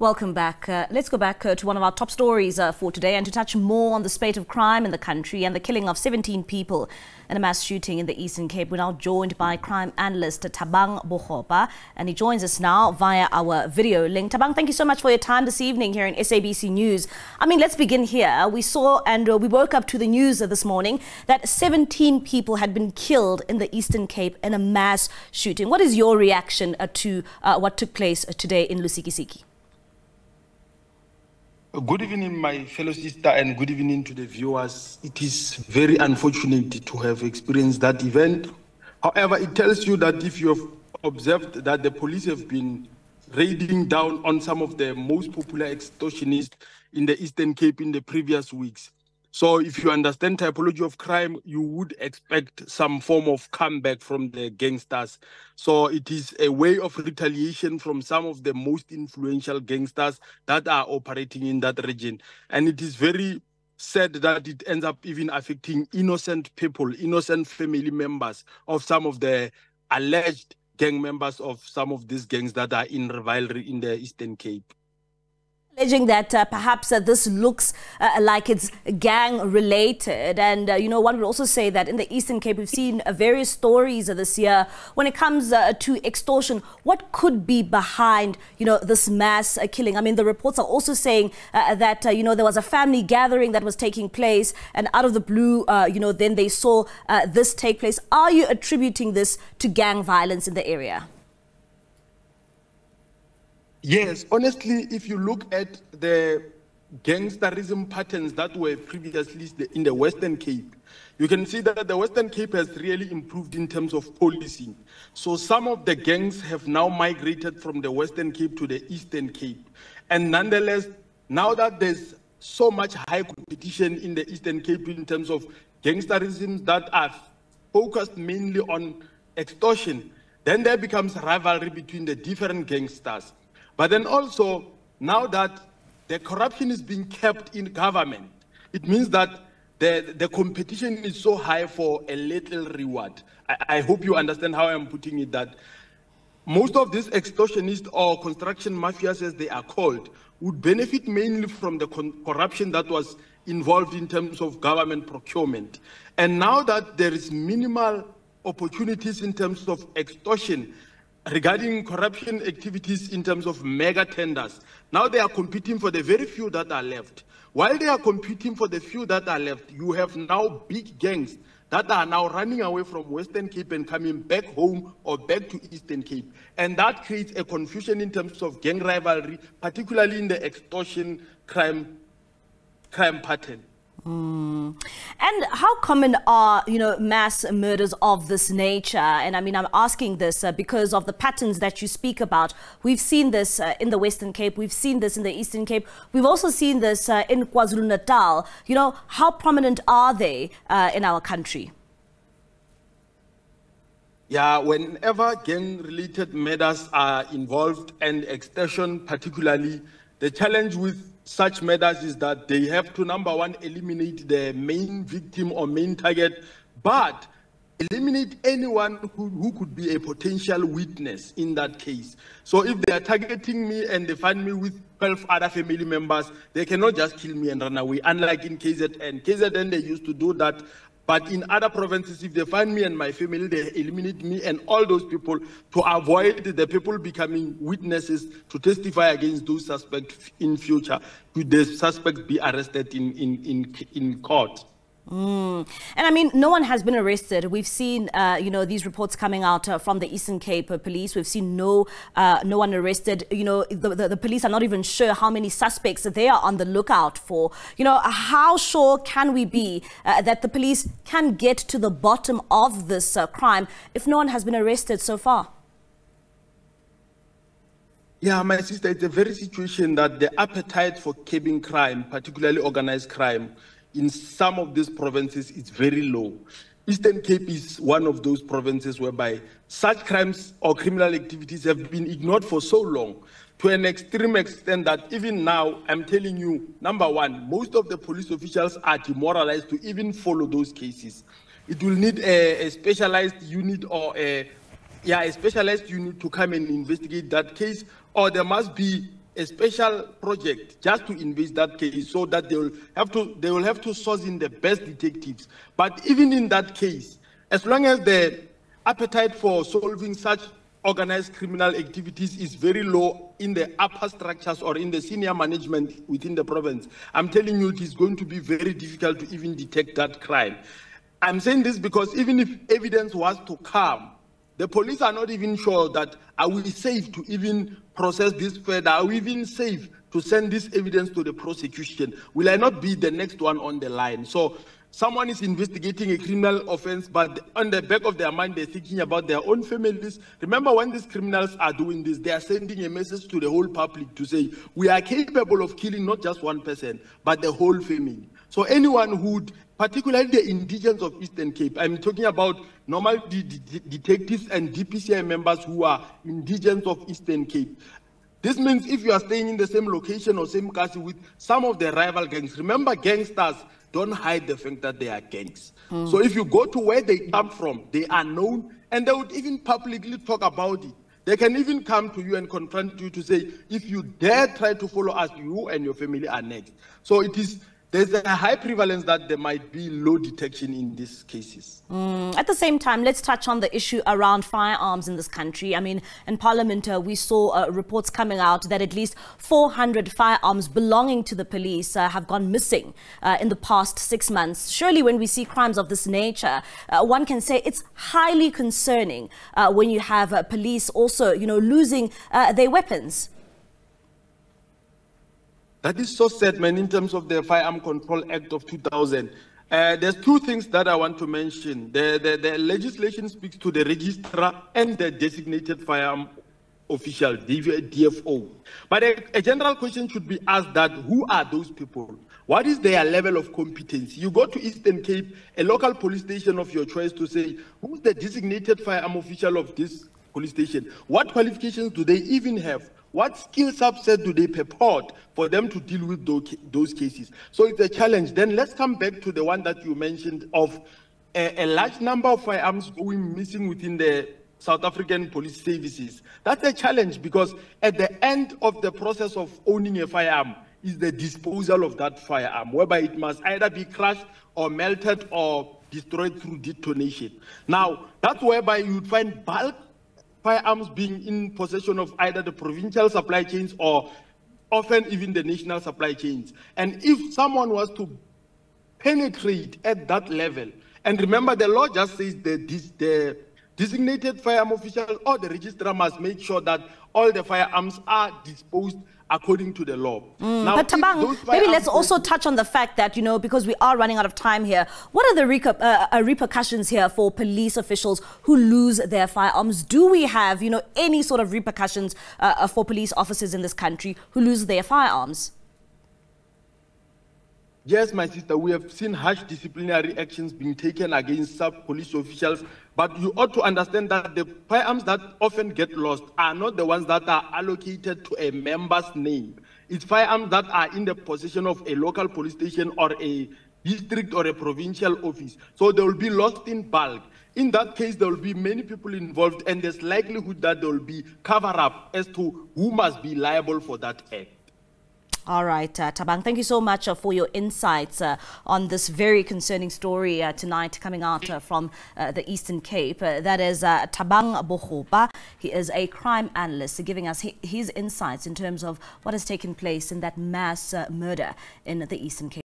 Welcome back. Let's go back to one of our top stories for today, and to touch more on the spate of crime in the country and the killing of 17 people in a mass shooting in the Eastern Cape. We're now joined by crime analyst Thabang Bogopa, and he joins us now via our video link. Thabang, thank you so much for your time this evening here in SABC News. I mean, let's begin here. We saw and we woke up to the news this morning that 17 people had been killed in the Eastern Cape in a mass shooting. What is your reaction to what took place today in Lusikisiki? Good evening, my fellow sister, and good evening to the viewers. It is very unfortunate to have experienced that event. However, it tells you that if you have observed that the police have been raiding down on some of the most popular extortionists in the Eastern Cape in the previous weeks. So if you understand typology of crime, you would expect some form of comeback from the gangsters. So it is a way of retaliation from some of the most influential gangsters that are operating in that region. And it is very sad that it ends up even affecting innocent people, innocent family members of some of the alleged gang members of some of these gangs that are in rivalry in the Eastern Cape. Alleging that perhaps this looks like it's gang-related. And, you know, one would also say that in the Eastern Cape, we've seen various stories this year when it comes to extortion. What could be behind, you know, this mass killing? I mean, the reports are also saying that, you know, there was a family gathering that was taking place, and out of the blue, you know, then they saw this take place. Are you attributing this to gang violence in the area? Yes, honestly, if you look at the gangsterism patterns that were previously in the Western Cape, you can see that the Western Cape has really improved in terms of policing. So some of the gangs have now migrated from the Western Cape to the Eastern Cape. And nonetheless, now that there's so much high competition in the Eastern Cape in terms of gangsterisms that are focused mainly on extortion, then there becomes rivalry between the different gangsters. But then also, now that the corruption is being kept in government, it means that the competition is so high for a little reward. I hope you understand how I'm putting it, that most of these extortionists or construction mafias, as they are called, would benefit mainly from the corruption that was involved in terms of government procurement. And now that there is minimal opportunities in terms of extortion, regarding corruption activities in terms of mega tenders, now they are competing for the very few that are left. While they are competing for the few that are left, you have now big gangs that are now running away from Western Cape and coming back home or back to Eastern Cape. And that creates a confusion in terms of gang rivalry, particularly in the extortion crime pattern. Mm. And how common are, you know, mass murders of this nature? And I mean, I'm asking this because of the patterns that you speak about. We've seen this in the Western Cape. We've seen this in the Eastern Cape. We've also seen this in KwaZulu-Natal. You know, how prominent are they in our country? Yeah, whenever gang-related murders are involved, and extortion particularly, the challenge with such murders is that they have to, number one, eliminate the main victim or main target, but eliminate anyone who could be a potential witness in that case. So if they are targeting me and they find me with 12 other family members, they cannot just kill me and run away, unlike in KZN. KZN, they used to do that. But in other provinces, if they find me and my family, they eliminate me and all those people to avoid the people becoming witnesses to testify against those suspects in future. Could the suspects be arrested in court? Mm. And I mean, no one has been arrested. We've seen, you know, these reports coming out from the Eastern Cape police. We've seen no one arrested. You know, the police are not even sure how many suspects they are on the lookout for. You know, how sure can we be that the police can get to the bottom of this crime if no one has been arrested so far? Yeah, my sister, it's a very situation that the appetite for curbing crime, particularly organized crime, in some of these provinces, it's very low. Eastern Cape is one of those provinces whereby such crimes or criminal activities have been ignored for so long, to an extreme extent that even now, I'm telling you, number one, most of the police officials are demoralized to even follow those cases. It will need a specialized unit or a specialized unit to come and investigate that case, or there must be a special project just to invest that case, so that they will have to source in the best detectives. But even in that case, as long as the appetite for solving such organized criminal activities is very low in the upper structures or in the senior management within the province, I'm telling you, it is going to be very difficult to even detect that crime. I'm saying this because even if evidence was to come, the police are not even sure that are we safe to even process this further? Are we even safe to send this evidence to the prosecution? Will I not be the next one on the line? So someone is investigating a criminal offense, but on the back of their mind, they're thinking about their own families. Remember, when these criminals are doing this, they are sending a message to the whole public to say, we are capable of killing not just one person, but the whole family. So anyone who would, particularly the indigents of Eastern Cape, I'm talking about normal detectives and DPCI members who are indigents of Eastern Cape. This means if you are staying in the same location or same castle with some of the rival gangs, remember, gangsters don't hide the fact that they are gangs. Mm. So if you go to where they come from, they are known, and they would even publicly talk about it. They can even come to you and confront you to say, if you dare try to follow us, you and your family are next. So it is, there's a high prevalence that there might be low detection in these cases. Mm. At the same time, let's touch on the issue around firearms in this country. I mean, in Parliament, we saw reports coming out that at least 400 firearms belonging to the police have gone missing in the past 6 months. Surely when we see crimes of this nature, one can say it's highly concerning when you have police also, you know, losing their weapons. That is so sad, man, in terms of the Firearm Control Act of 2000. There's two things that I want to mention. The legislation speaks to the registrar and the designated firearm official, DFO. But a general question should be asked, that who are those people? What is their level of competence? You go to Eastern Cape, a local police station of your choice, to say, who's the designated firearm official of this police station? What qualifications do they even have? What skill subset do they purport for them to deal with those cases? So it's a challenge. Then let's come back to the one that you mentioned of a large number of firearms going missing within the South African police services. That's a challenge, because at the end of the process of owning a firearm is the disposal of that firearm, whereby it must either be crushed or melted or destroyed through detonation. Now, that's whereby you would find bulk firearms being in possession of either the provincial supply chains or often even the national supply chains. And if someone was to penetrate at that level, and remember, the law just says the designated firearm official or the registrar must make sure that all the firearms are disposed according to the law. Mm. Now, but Thabang, maybe let's also touch on the fact that, you know, because we are running out of time here, what are the repercussions here for police officials who lose their firearms? Do we have, you know, any sort of repercussions for police officers in this country who lose their firearms? Yes, my sister, we have seen harsh disciplinary actions being taken against sub-police officials, but you ought to understand that the firearms that often get lost are not the ones that are allocated to a member's name. It's firearms that are in the possession of a local police station or a district or a provincial office. So they will be lost in bulk. In that case, there will be many people involved, and there's likelihood that there will be cover-up as to who must be liable for that act. All right, Thabang, thank you so much for your insights on this very concerning story tonight coming out from the Eastern Cape. That is Thabang Bogopa. He is a crime analyst, giving us his insights in terms of what has taken place in that mass murder in the Eastern Cape.